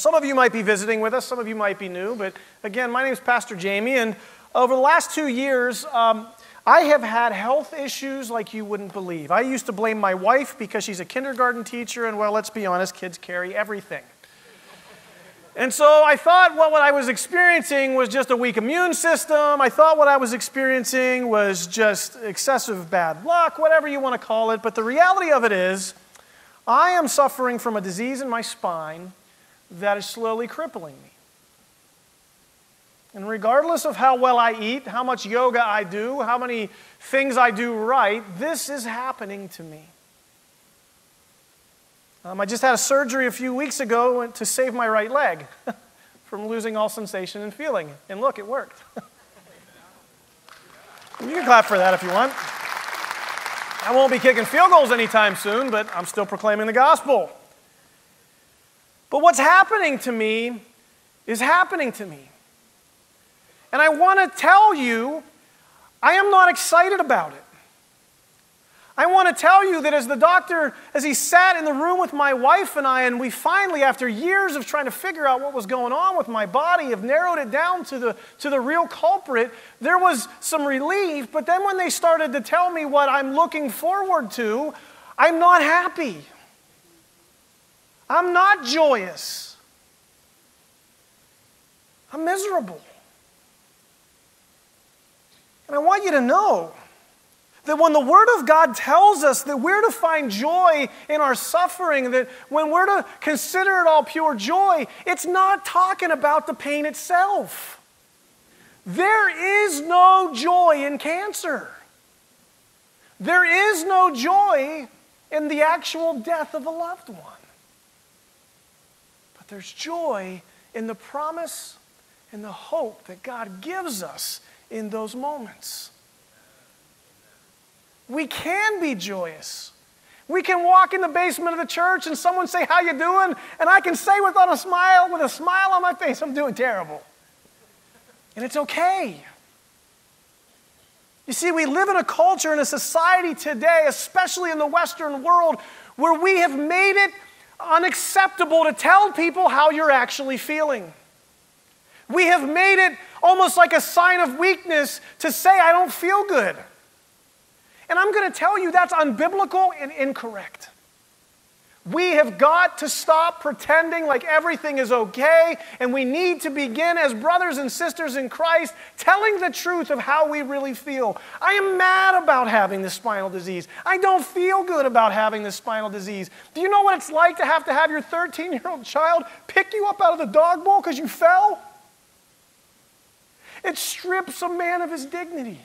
Some of you might be visiting with us, some of you might be new, but again, my name is Pastor Jamie, and over the last 2 years, I have had health issues like you wouldn't believe. I used to blame my wife because she's a kindergarten teacher, and well, let's be honest, kids carry everything. And so I thought what I was experiencing was just a weak immune system. I thought what I was experiencing was just excessive bad luck, whatever you want to call it. But the reality of it is, I am suffering from a disease in my spine that is slowly crippling me. And regardless of how well I eat, how much yoga I do, how many things I do right, this is happening to me. I just had a surgery a few weeks ago to save my right leg from losing all sensation and feeling. And look, it worked. You can clap for that if you want. I won't be kicking field goals anytime soon, but I'm still proclaiming the gospel. But what's happening to me is happening to me. And I want to tell you, I am not excited about it. I want to tell you that as the doctor, as he sat in the room with my wife and I, and we finally, after years of trying to figure out what was going on with my body, have narrowed it down to the real culprit, there was some relief. But then when they started to tell me what I'm looking forward to, I'm not happy. I'm not joyous. I'm miserable. And I want you to know that when the Word of God tells us that we're to find joy in our suffering, that when we're to consider it all pure joy, it's not talking about the pain itself. There is no joy in cancer. There is no joy in the actual death of a loved one. But there's joy in the promise and the hope that God gives us in those moments. We can be joyous. We can walk in the basement of the church and someone say, "How you doing?" And I can say with a smile on my face, "I'm doing terrible." And it's okay. You see, we live in a culture, in a society today, especially in the Western world, where we have made it unacceptable to tell people how you're actually feeling. We have made it almost like a sign of weakness to say, "I don't feel good." And I'm going to tell you that's unbiblical and incorrect. We have got to stop pretending like everything is okay, and we need to begin as brothers and sisters in Christ telling the truth of how we really feel. I am mad about having this spinal disease. I don't feel good about having this spinal disease. Do you know what it's like to have your 13-year-old child pick you up out of the dog bowl because you fell? It strips a man of his dignity.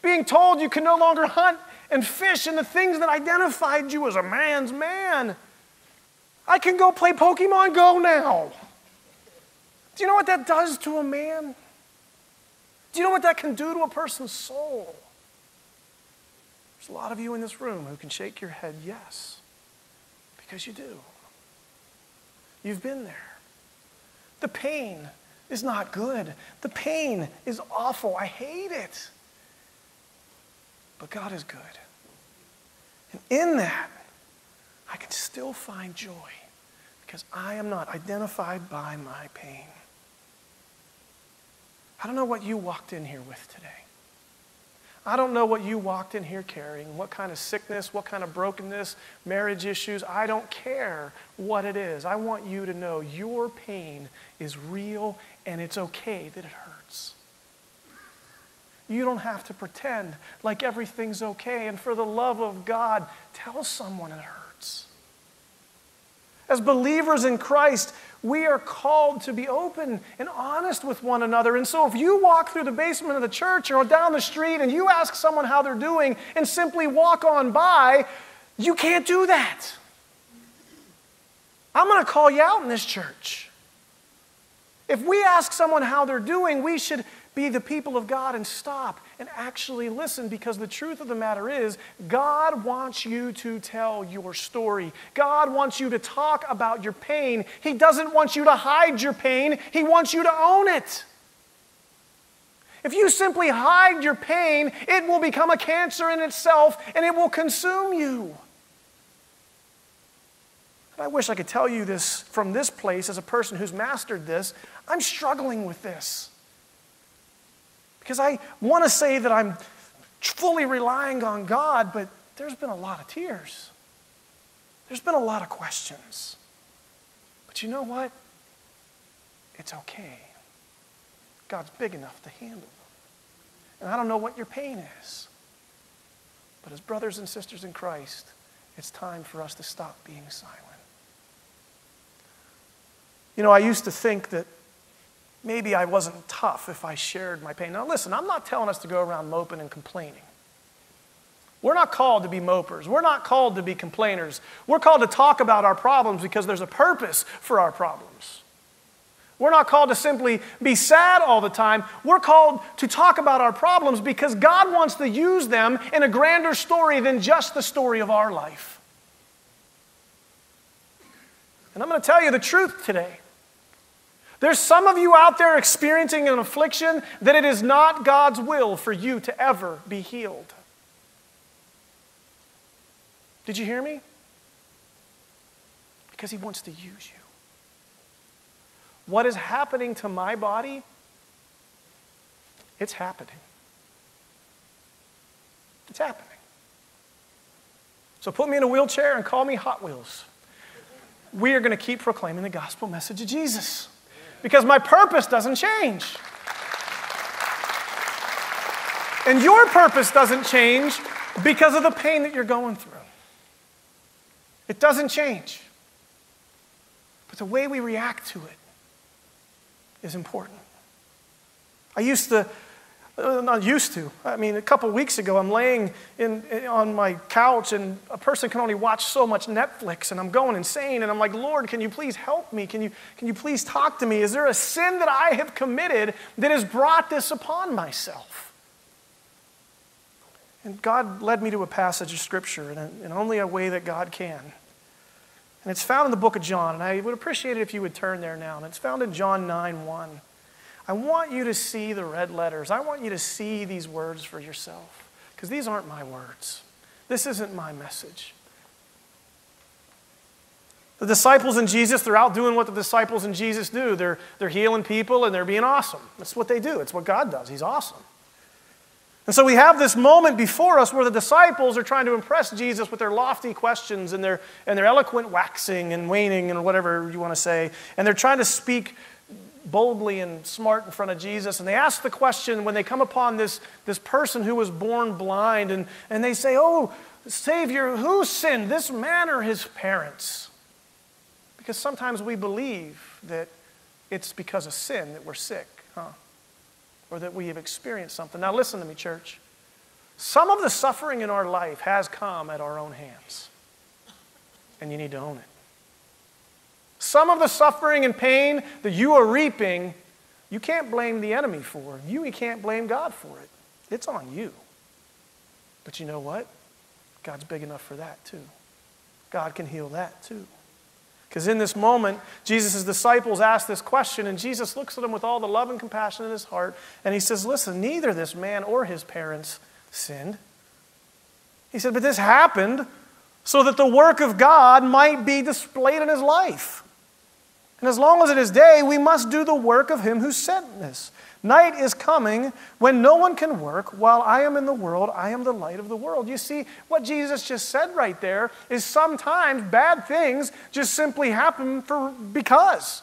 Being told you can no longer hunt and fish and the things that identified you as a man's man. I can go play Pokemon Go now. Do you know what that does to a man? Do you know what that can do to a person's soul? There's a lot of you in this room who can shake your head yes, because you do. You've been there. The pain is not good. The pain is awful. I hate it. But God is good. And in that, I can still find joy because I am not identified by my pain. I don't know what you walked in here with today. I don't know what you walked in here carrying, what kind of sickness, what kind of brokenness, marriage issues. I don't care what it is. I want you to know your pain is real and it's okay that it hurts. You don't have to pretend like everything's okay. And for the love of God, tell someone it hurts. As believers in Christ, we are called to be open and honest with one another. And so if you walk through the basement of the church or down the street and you ask someone how they're doing and simply walk on by, you can't do that. I'm going to call you out in this church. If we ask someone how they're doing, we should be the people of God and stop and actually listen, because the truth of the matter is God wants you to tell your story. God wants you to talk about your pain. He doesn't want you to hide your pain. He wants you to own it. If you simply hide your pain, it will become a cancer in itself and it will consume you. And I wish I could tell you this from this place as a person who's mastered this. I'm struggling with this. Because I want to say that I'm fully relying on God, but there's been a lot of tears. There's been a lot of questions. But you know what? It's okay. God's big enough to handle them. And I don't know what your pain is. But as brothers and sisters in Christ, it's time for us to stop being silent. You know, I used to think that maybe I wasn't tough if I shared my pain. Now listen, I'm not telling us to go around moping and complaining. We're not called to be mopers. We're not called to be complainers. We're called to talk about our problems because there's a purpose for our problems. We're not called to simply be sad all the time. We're called to talk about our problems because God wants to use them in a grander story than just the story of our life. And I'm going to tell you the truth today. There's some of you out there experiencing an affliction that it is not God's will for you to ever be healed. Did you hear me? Because He wants to use you. What is happening to my body? It's happening. It's happening. So put me in a wheelchair and call me Hot Wheels. We are going to keep proclaiming the gospel message of Jesus because my purpose doesn't change. And your purpose doesn't change because of the pain that you're going through. It doesn't change. But the way we react to it is important. A couple weeks ago, I'm laying on my couch, and a person can only watch so much Netflix, and I'm going insane, and I'm like, Lord, can you please help me? Can you please talk to me? Is there a sin that I have committed that has brought this upon myself? And God led me to a passage of Scripture in only a way that God can. And it's found in the book of John, and I would appreciate it if you would turn there now. And it's found in John 9:1. I want you to see the red letters. I want you to see these words for yourself, because these aren't my words. This isn't my message. The disciples and Jesus, they're out doing what the disciples and Jesus do. They're healing people, and they're being awesome. That's what they do. It's what God does. He's awesome. And so we have this moment before us where the disciples are trying to impress Jesus with their lofty questions and their eloquent waxing and waning and whatever you want to say. And they're trying to speak boldly and smart in front of Jesus. And they ask the question when they come upon this person who was born blind. And they say, oh, Savior, who sinned, this man or his parents? Because sometimes we believe that it's because of sin that we're sick, huh? Or that we have experienced something. Now listen to me, church. Some of the suffering in our life has come at our own hands, and you need to own it. Some of the suffering and pain that you are reaping, you can't blame the enemy for. You can't blame God for it. It's on you. But you know what? God's big enough for that too. God can heal that too. Because in this moment, Jesus' disciples ask this question, and Jesus looks at them with all the love and compassion in His heart, and He says, listen, neither this man or his parents sinned. He said, but this happened so that the work of God might be displayed in his life. And as long as it is day, we must do the work of Him who sent us. Night is coming when no one can work. While I am in the world, I am the light of the world. You see, what Jesus just said right there is sometimes bad things just simply happen because.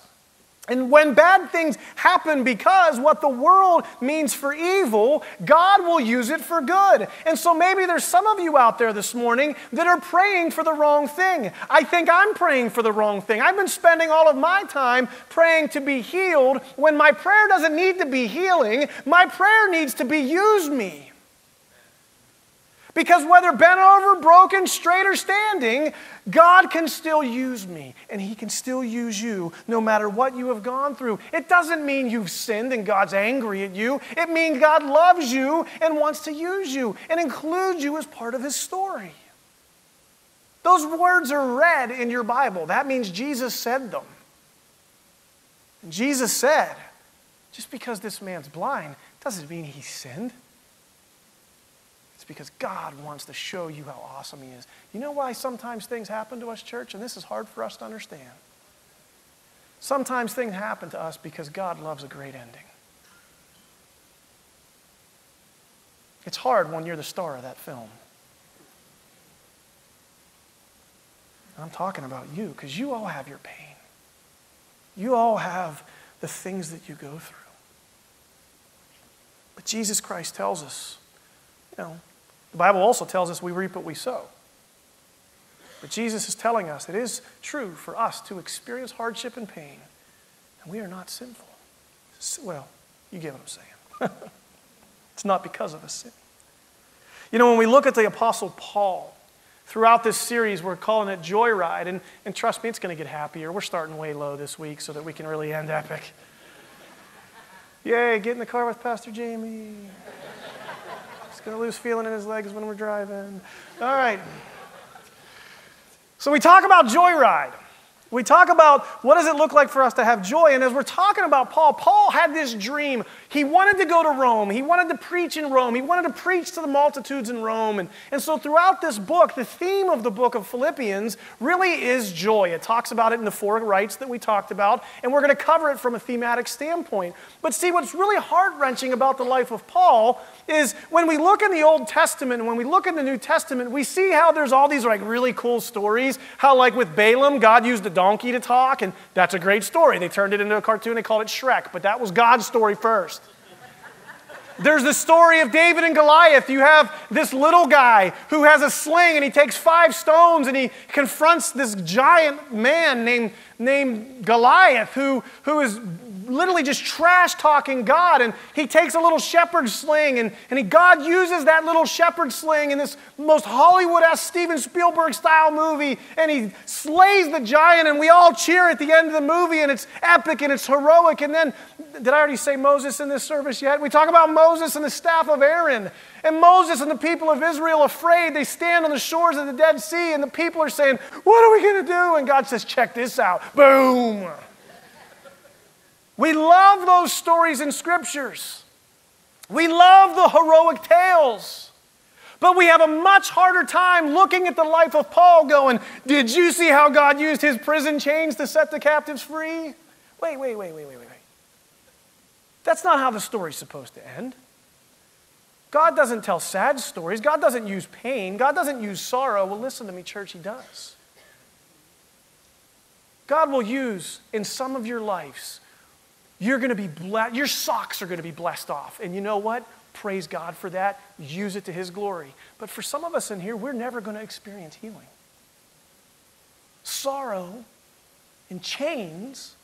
And when bad things happen because what the world means for evil, God will use it for good. And so maybe there's some of you out there this morning that are praying for the wrong thing. I think I'm praying for the wrong thing. I've been spending all of my time praying to be healed when my prayer doesn't need to be healing. My prayer needs to be use me. Because whether bent over, broken, straight, or standing, God can still use me, and He can still use you no matter what you have gone through. It doesn't mean you've sinned and God's angry at you. It means God loves you and wants to use you and include you as part of His story. Those words are read in your Bible. That means Jesus said them. And Jesus said, just because this man's blind doesn't mean he sinned. because God wants to show you how awesome he is. You know why sometimes things happen to us, church? And this is hard for us to understand. Sometimes things happen to us because God loves a great ending. It's hard when you're the star of that film. I'm talking about you, because you all have your pain. You all have the things that you go through. But Jesus Christ tells us, you know, the Bible also tells us we reap what we sow. But Jesus is telling us it is true for us to experience hardship and pain, and we are not sinful. Well, you get what I'm saying. It's not because of a sin. You know, when we look at the Apostle Paul, throughout this series, we're calling it Joyride, and trust me, it's going to get happier. We're starting way low this week so that we can really end epic. Yay, get in the car with Pastor Jamie. He's going to lose feeling in his legs when we're driving. All right. So we talk about Joyride. We talk about what does it look like for us to have joy. And as we're talking about Paul, Paul had this dream. He wanted to go to Rome. He wanted to preach in Rome. He wanted to preach to the multitudes in Rome. And so throughout this book, the theme of the book of Philippians really is joy. It talks about it in the four rights that we talked about, and we're going to cover it from a thematic standpoint. But see, what's really heart-wrenching about the life of Paul is when we look in the Old Testament and when we look in the New Testament, we see how there's all these like really cool stories, how like with Balaam, God used a donkey to talk, and that's a great story. They turned it into a cartoon. They called it Shrek, but that was God's story first. There's the story of David and Goliath. You have this little guy who has a sling, and he takes 5 stones, and he confronts this giant man named Goliath who is literally just trash-talking God, and he takes a little shepherd's sling, and God uses that little shepherd's sling in this most Hollywood-esque Steven Spielberg-style movie, and he slays the giant, and we all cheer at the end of the movie, and it's epic, and it's heroic, and then, did I already say Moses in this service yet? We talk about Moses and the staff of Aaron, and Moses and the people of Israel afraid. They stand on the shores of the Dead Sea, and the people are saying, what are we going to do? And God says, check this out. Boom! We love those stories in scriptures. We love the heroic tales. But we have a much harder time looking at the life of Paul going, did you see how God used his prison chains to set the captives free? Wait. That's not how the story's supposed to end. God doesn't tell sad stories. God doesn't use pain. God doesn't use sorrow. Well, listen to me, church, he does. God will use in some of your lives. You're going to be blessed. Your socks are going to be blessed off. And you know what? Praise God for that. Use it to his glory. But for some of us in here, we're never going to experience healing. Sorrow and chains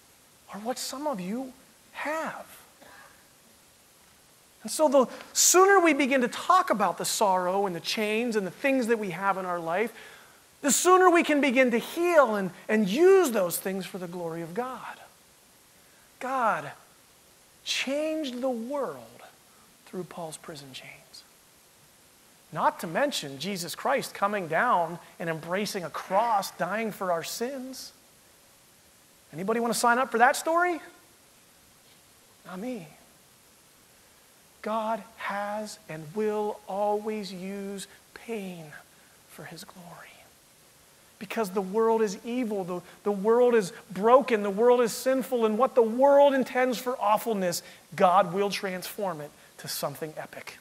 are what some of you have. And so the sooner we begin to talk about the sorrow and the chains and the things that we have in our life, the sooner we can begin to heal and use those things for the glory of God. God changed the world through Paul's prison chains. Not to mention Jesus Christ coming down and embracing a cross, dying for our sins. Anybody want to sign up for that story? Not me. God has and will always use pain for his glory. Because the world is evil, the world is broken, the world is sinful, and what the world intends for awfulness, God will transform it to something epic.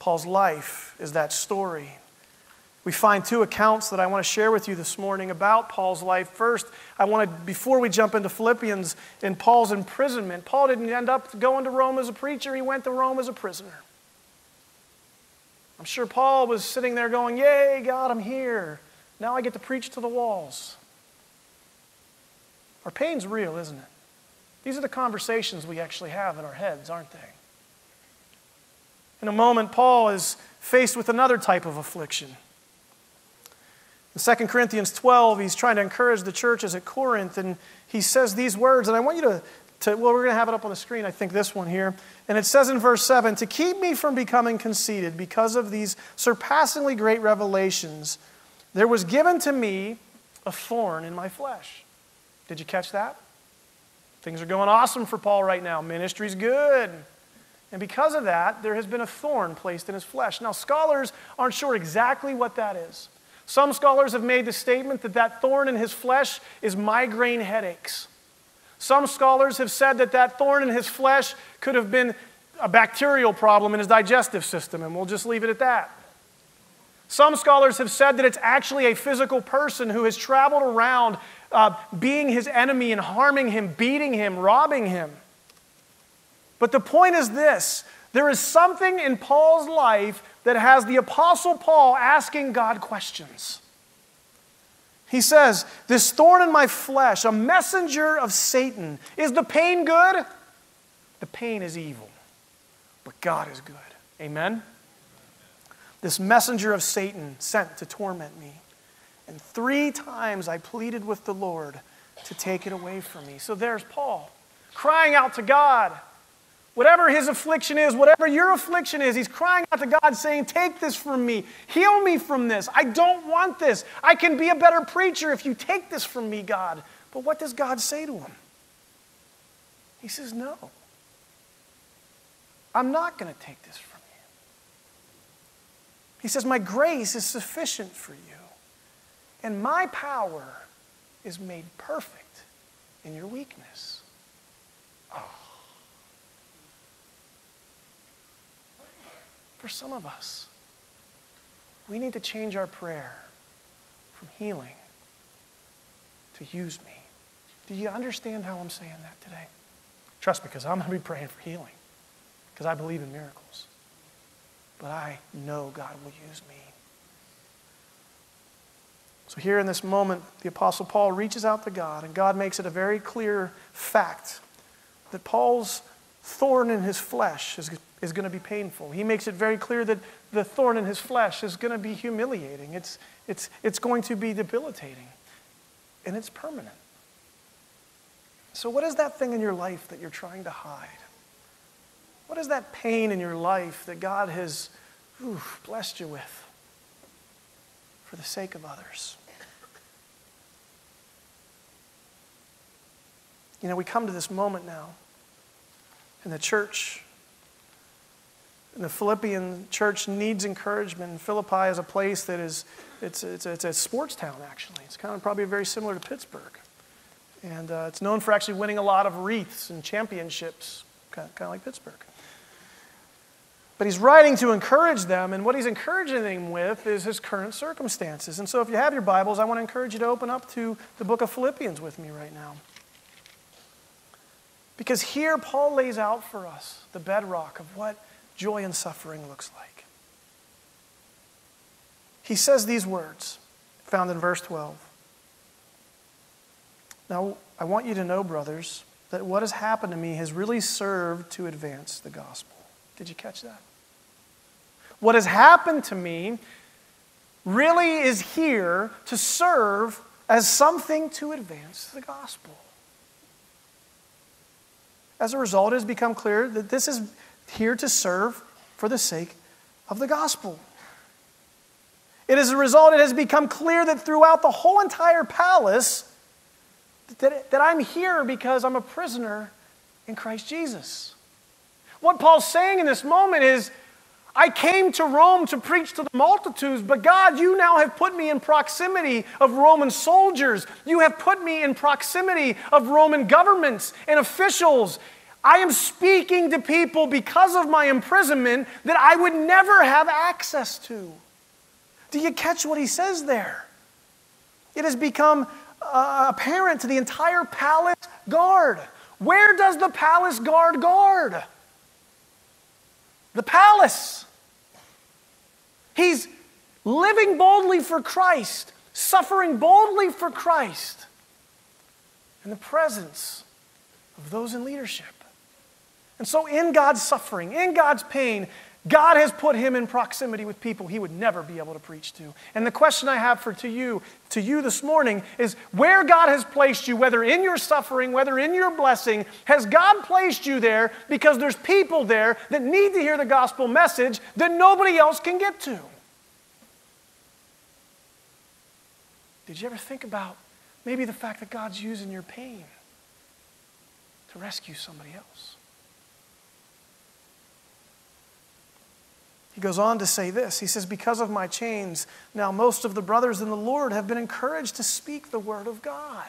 Paul's life is that story. We find 2 accounts that I want to share with you this morning about Paul's life. First, I want to, before we jump into Philippians and Paul's imprisonment, Paul didn't end up going to Rome as a preacher, he went to Rome as a prisoner. I'm sure Paul was sitting there going, yay, God, I'm here. Now I get to preach to the walls. Our pain's real, isn't it? These are the conversations we actually have in our heads, aren't they? In a moment, Paul is faced with another type of affliction. In 2 Corinthians 12, he's trying to encourage the churches at Corinth, and he says these words, and I want you well, we're going to have it up on the screen, I think this one here. And it says in verse 7, to keep me from becoming conceited because of these surpassingly great revelations, there was given to me a thorn in my flesh. Did you catch that? Things are going awesome for Paul right now. Ministry's good. And because of that, there has been a thorn placed in his flesh. Now, scholars aren't sure exactly what that is. Some scholars have made the statement that that thorn in his flesh is migraine headaches. Some scholars have said that that thorn in his flesh could have been a bacterial problem in his digestive system, and we'll just leave it at that. Some scholars have said that it's actually a physical person who has traveled around being his enemy and harming him, beating him, robbing him. But the point is this: there is something in Paul's life that has the Apostle Paul asking God questions. He says, this thorn in my flesh, a messenger of Satan. Is the pain good? The pain is evil, but God is good. Amen? This messenger of Satan sent to torment me. And 3 times I pleaded with the Lord to take it away from me. So there's Paul crying out to God. Whatever his affliction is, whatever your affliction is, he's crying out to God saying, take this from me. Heal me from this. I don't want this. I can be a better preacher if you take this from me, God. But what does God say to him? He says, no. I'm not going to take this from you. He says, my grace is sufficient for you, and my power is made perfect in your weakness. Oh. For some of us, we need to change our prayer from healing to use me. Do you understand how I'm saying that today? Trust me, because I'm going to be praying for healing, because I believe in miracles. But I know God will use me. So here in this moment, the Apostle Paul reaches out to God, and God makes it a very clear fact that Paul's thorn in his flesh is going to be painful. He makes it very clear that the thorn in his flesh is going to be humiliating. It's going to be debilitating. And it's permanent. So what is that thing in your life that you're trying to hide? What is that pain in your life that God has blessed you with for the sake of others? You know, we come to this moment now in the church. And the Philippian church needs encouragement. Philippi is a place that is, it's a sports town, actually. It's kind of probably very similar to Pittsburgh. And it's known for actually winning a lot of wreaths and championships, kind of like Pittsburgh. But he's writing to encourage them, and what he's encouraging them with is his current circumstances. And so if you have your Bibles, I want to encourage you to open up to the book of Philippians with me right now. Because here Paul lays out for us the bedrock of what joy and suffering looks like. He says these words, found in verse 12. Now, I want you to know, brothers, that what has happened to me has really served to advance the gospel. Did you catch that? What has happened to me really is here to serve as something to advance the gospel. As a result, it has become clear that this is here to serve for the sake of the gospel. It is a result, it has become clear that throughout the whole entire palace, that I'm here because I'm a prisoner in Christ Jesus. What Paul's saying in this moment is, I came to Rome to preach to the multitudes, but God, you now have put me in proximity of Roman soldiers. You have put me in proximity of Roman governments and officials. I am speaking to people because of my imprisonment that I would never have access to. Do you catch what he says there? It has become apparent to the entire palace guard. Where does the palace guard guard? The palace. He's living boldly for Christ, suffering boldly for Christ, in the presence of those in leadership. And so in God's suffering, in God's pain, God has put him in proximity with people he would never be able to preach to. And the question I have for to you this morning is, where God has placed you, whether in your suffering, whether in your blessing, has God placed you there because there's people there that need to hear the gospel message that nobody else can get to? Did you ever think about maybe the fact that God's using your pain to rescue somebody else? He goes on to say this. He says, because of my chains, now most of the brothers in the Lord have been encouraged to speak the word of God.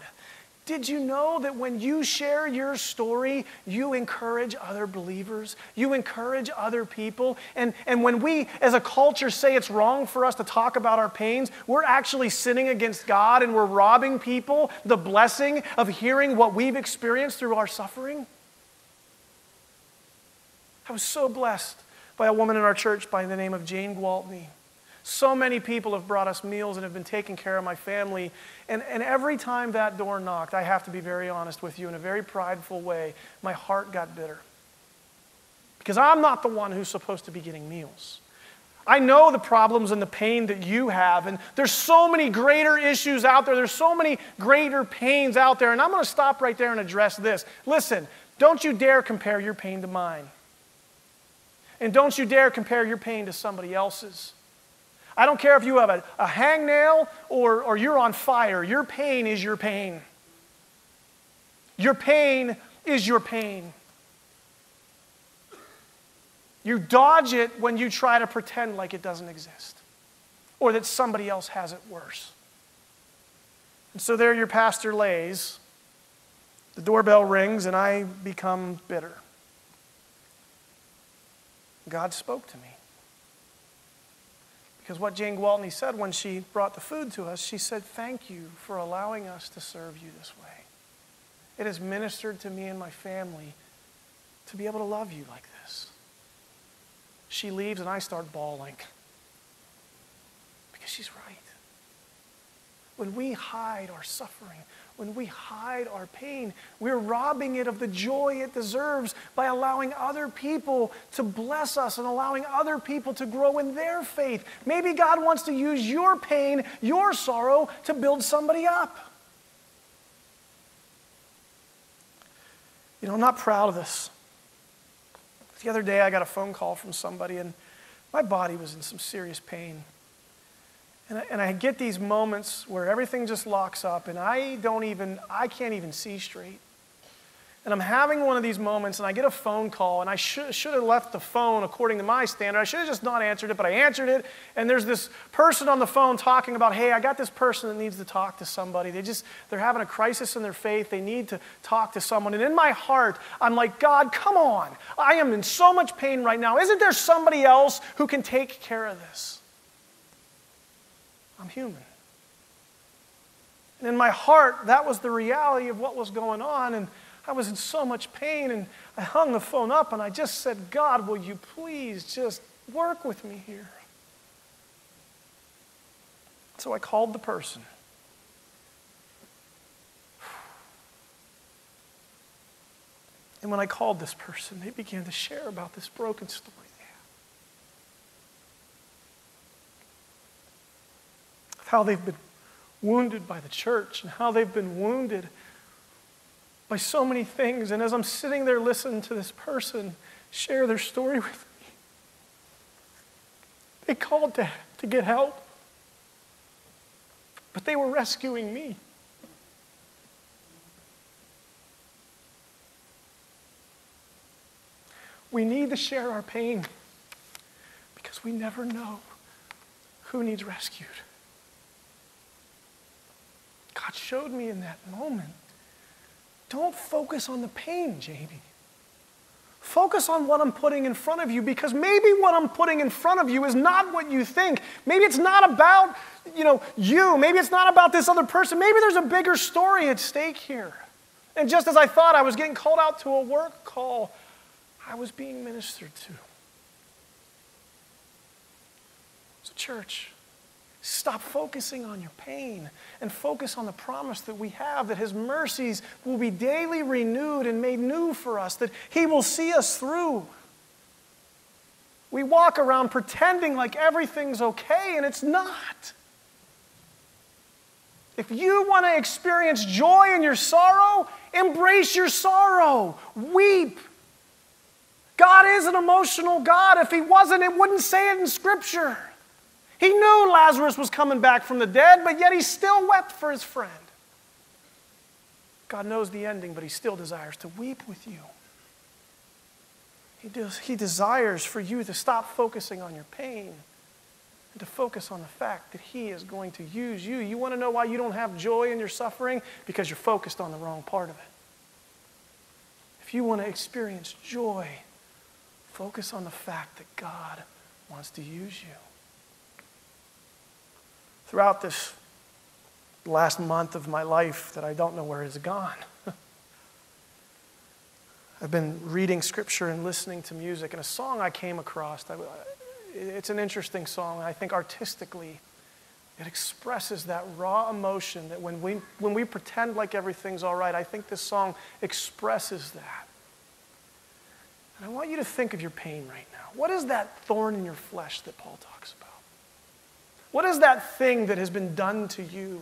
Did you know that when you share your story, you encourage other believers? You encourage other people? And when we as a culture say it's wrong for us to talk about our pains, we're actually sinning against God and we're robbing people the blessing of hearing what we've experienced through our suffering. I was so blessed by a woman in our church by the name of Jane Gwaltney. So many people have brought us meals and have been taking care of my family. And every time that door knocked, I have to be very honest with you, in a very prideful way, my heart got bitter. Because I'm not the one who's supposed to be getting meals. I know the problems and the pain that you have, and there's so many greater issues out there. There's so many greater pains out there, and I'm going to stop right there and address this. Listen, don't you dare compare your pain to mine. And don't you dare compare your pain to somebody else's. I don't care if you have a hangnail or you're on fire. Your pain is your pain. Your pain is your pain. You dodge it when you try to pretend like it doesn't exist or that somebody else has it worse. And so there your pastor lays. The doorbell rings and I become bitter. God spoke to me. Because what Jane Gwaltney said when she brought the food to us, she said, thank you for allowing us to serve you this way. It has ministered to me and my family to be able to love you like this. She leaves and I start bawling. Because she's right. When we hide our suffering, when we hide our pain, we're robbing it of the joy it deserves by allowing other people to bless us and allowing other people to grow in their faith. Maybe God wants to use your pain, your sorrow, to build somebody up. You know, I'm not proud of this. The other day I got a phone call from somebody and my body was in some serious pain. And I get these moments where everything just locks up and I can't even see straight. And I'm having one of these moments and I get a phone call and I should have left the phone according to my standard. I should have just not answered it, but I answered it. And there's this person on the phone talking about, hey, I got this person that needs to talk to somebody. They're having a crisis in their faith. They need to talk to someone. And in my heart, I'm like, God, come on. I am in so much pain right now. Isn't there somebody else who can take care of this? I'm human. And in my heart, that was the reality of what was going on, and I was in so much pain, and I hung the phone up, and I just said, God, will you please just work with me here? So I called the person. And when I called this person, they began to share about this broken story. How they've been wounded by the church and how they've been wounded by so many things. And as I'm sitting there listening to this person share their story with me, they called to get help, but they were rescuing me. We need to share our pain because we never know who needs rescued. God showed me in that moment, don't focus on the pain, Jamie. Focus on what I'm putting in front of you, because maybe what I'm putting in front of you is not what you think. Maybe it's not about, you. Maybe it's not about this other person. Maybe there's a bigger story at stake here. And just as I thought I was getting called out to a work call, I was being ministered to. So church, stop focusing on your pain and focus on the promise that we have, that his mercies will be daily renewed and made new for us, that he will see us through. We walk around pretending like everything's okay, and it's not. If you want to experience joy in your sorrow, embrace your sorrow. Weep. God is an emotional God. If he wasn't, it wouldn't say it in Scripture. He knew Lazarus was coming back from the dead, but yet he still wept for his friend. God knows the ending, but he still desires to weep with you. He desires for you to stop focusing on your pain and to focus on the fact that He is going to use you. You want to know why you don't have joy in your suffering? Because you're focused on the wrong part of it. If you want to experience joy, focus on the fact that God wants to use you. Throughout this last month of my life that I don't know where it's gone, I've been reading scripture and listening to music, and a song I came across, it's an interesting song. I think artistically it expresses that raw emotion that when we pretend like everything's all right, I think this song expresses that. And I want you to think of your pain right now. What is that thorn in your flesh that Paul talks about? What is that thing that has been done to you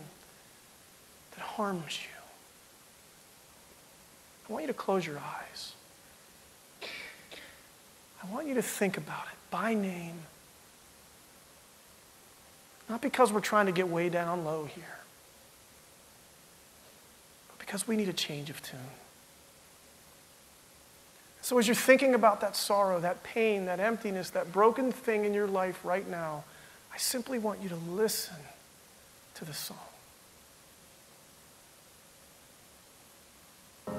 that harms you? I want you to close your eyes. I want you to think about it by name. Not because we're trying to get way down low here, but because we need a change of tune. So as you're thinking about that sorrow, that pain, that emptiness, that broken thing in your life right now, I simply want you to listen to the song. I've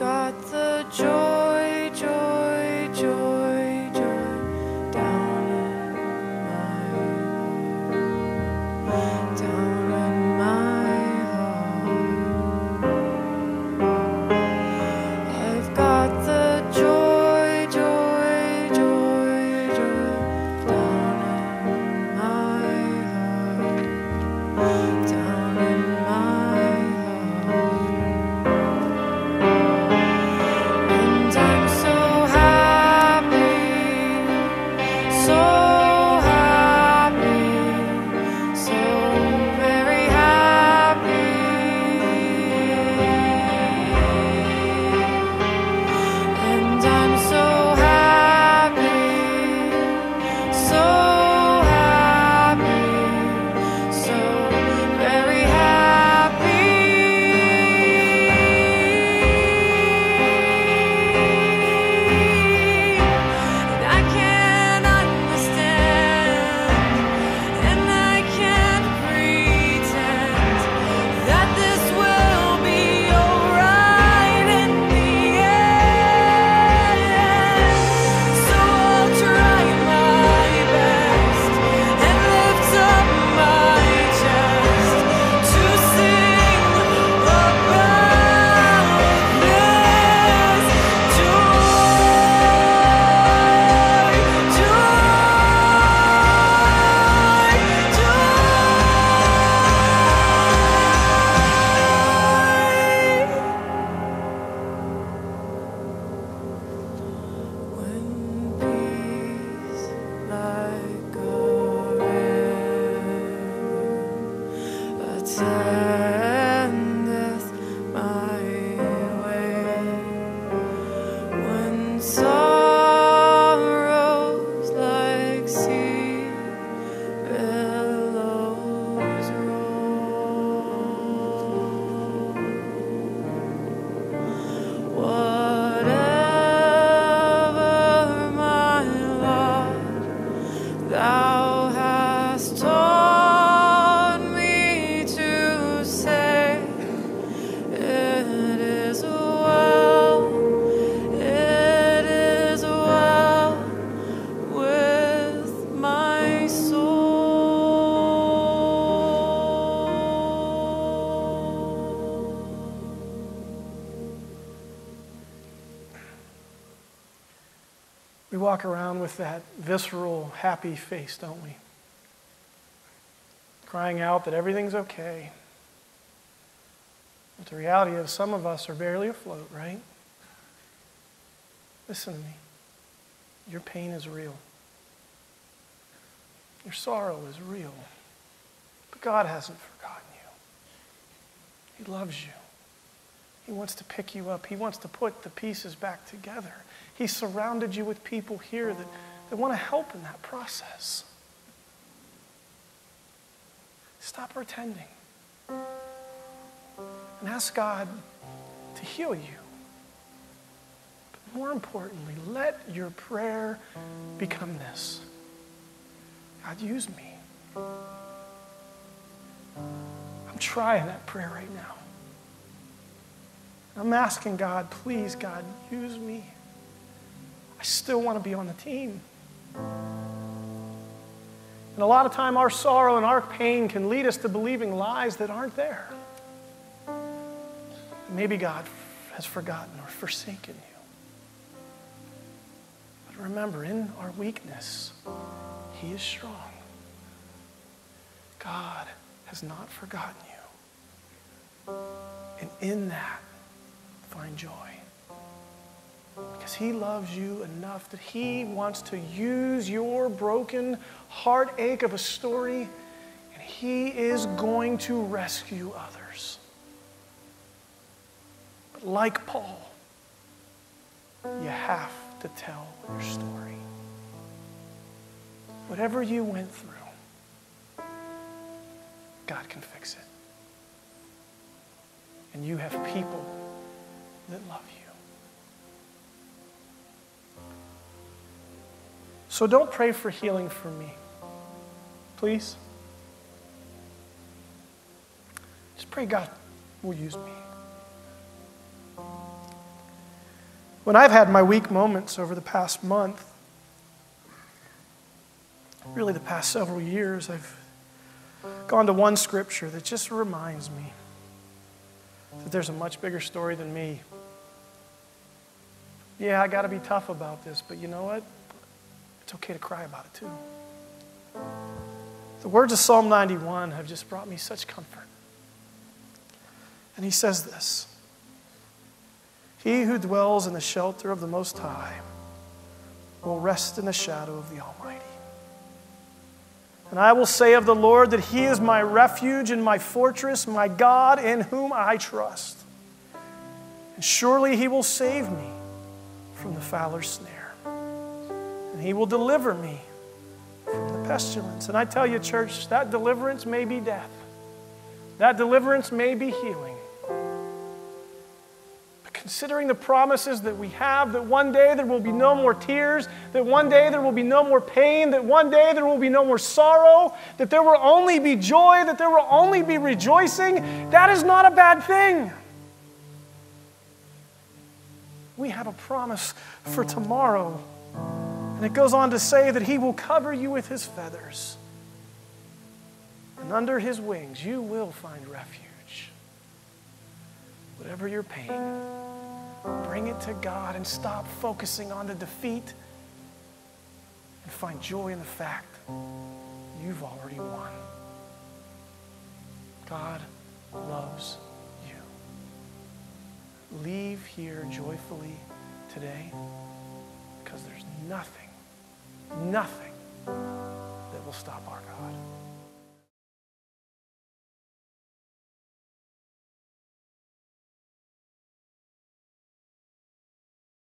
got the joy, joy, joy, joy down in my heart. I've got the joy, joy, joy, joy down in my heart. Walk around with that visceral, happy face, don't we? Crying out that everything's okay. But the reality is some of us are barely afloat, right? Listen to me. Your pain is real. Your sorrow is real. But God hasn't forgotten you. He loves you. He wants to pick you up. He wants to put the pieces back together. He surrounded you with people here that want to help in that process. Stop pretending. And ask God to heal you. more importantly, let your prayer become this: God, use me. I'm trying that prayer right now. I'm asking God, please, God, use me. I still want to be on the team. And a lot of time our sorrow and our pain can lead us to believing lies that aren't there. Maybe God has forgotten or forsaken you. But remember, in our weakness, He is strong. God has not forgotten you. And in that, find joy. Because He loves you enough that He wants to use your broken heartache of a story, and He is going to rescue others. But like Paul, you have to tell your story. Whatever you went through, God can fix it. And you have people that love you. So don't pray for healing for me, please. Just pray God will use me. When I've had my weak moments over the past month, really the past several years, I've gone to one scripture that just reminds me that there's a much bigger story than me. Yeah, I got to be tough about this, but you know what? It's okay to cry about it too. The words of Psalm 91 have just brought me such comfort. And he says this: He who dwells in the shelter of the Most High will rest in the shadow of the Almighty. And I will say of the Lord that He is my refuge and my fortress, my God in whom I trust. And surely He will save me from the fowler's snare. And He will deliver me from the pestilence. And I tell you, church, that deliverance may be death. That deliverance may be healing. But considering the promises that we have, that one day there will be no more tears, that one day there will be no more pain, that one day there will be no more sorrow, that there will only be joy, that there will only be rejoicing, that is not a bad thing. We have a promise for tomorrow. And it goes on to say that He will cover you with His feathers. And under His wings, you will find refuge. Whatever your pain, bring it to God and stop focusing on the defeat and find joy in the fact you've already won. God loves you. Leave here joyfully today, because there's nothing that will stop our God.